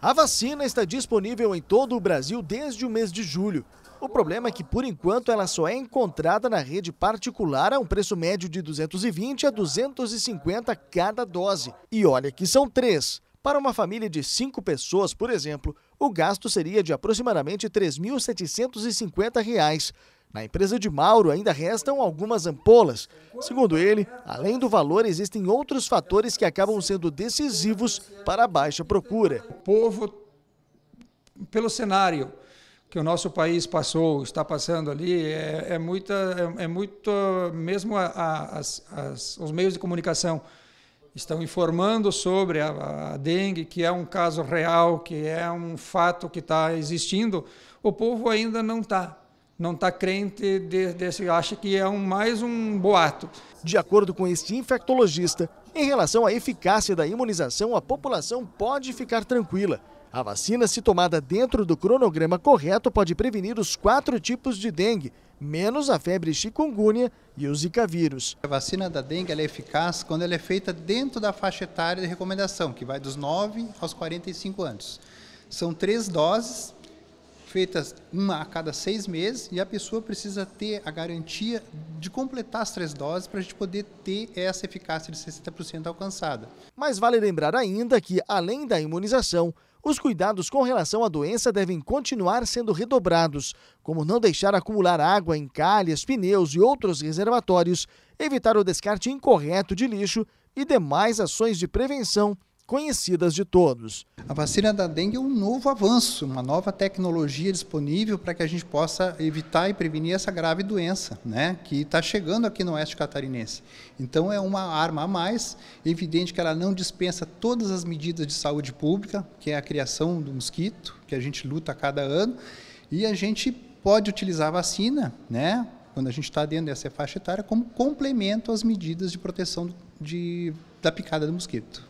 A vacina está disponível em todo o Brasil desde o mês de julho. O problema é que, por enquanto, ela só é encontrada na rede particular a um preço médio de 220 a 250 cada dose. E olha que são 3. Para uma família de 5 pessoas, por exemplo, o gasto seria de aproximadamente R$ 3.750. Na empresa de Mauro ainda restam algumas ampolas. Segundo ele, além do valor, existem outros fatores que acabam sendo decisivos para a baixa procura. O povo, pelo cenário que o nosso país passou, está passando ali, mesmo os meios de comunicação estão informando sobre a dengue, que é um caso real, que é um fato que está existindo. O povo ainda não está crente, acha que é mais um boato. De acordo com este infectologista, em relação à eficácia da imunização, a população pode ficar tranquila. A vacina, se tomada dentro do cronograma correto, pode prevenir os 4 tipos de dengue, menos a febre chikungunya e o zika vírus. A vacina da dengue ela é eficaz quando ela é feita dentro da faixa etária de recomendação, que vai dos 9 aos 45 anos. São 3 doses, feitas uma a cada 6 meses, e a pessoa precisa ter a garantia de completar as 3 doses para a gente poder ter essa eficácia de 60% alcançada. Mas vale lembrar ainda que, além da imunização, os cuidados com relação à doença devem continuar sendo redobrados, como não deixar acumular água em calhas, pneus e outros reservatórios, evitar o descarte incorreto de lixo e demais ações de prevenção conhecidas de todos. A vacina da dengue é um novo avanço, uma nova tecnologia disponível para que a gente possa evitar e prevenir essa grave doença, né, que está chegando aqui no Oeste Catarinense. Então é uma arma a mais, evidente que ela não dispensa todas as medidas de saúde pública, que é a criação do mosquito, que a gente luta a cada ano, e a gente pode utilizar a vacina, né, quando a gente está dentro dessa faixa etária, como complemento às medidas de proteção da picada do mosquito.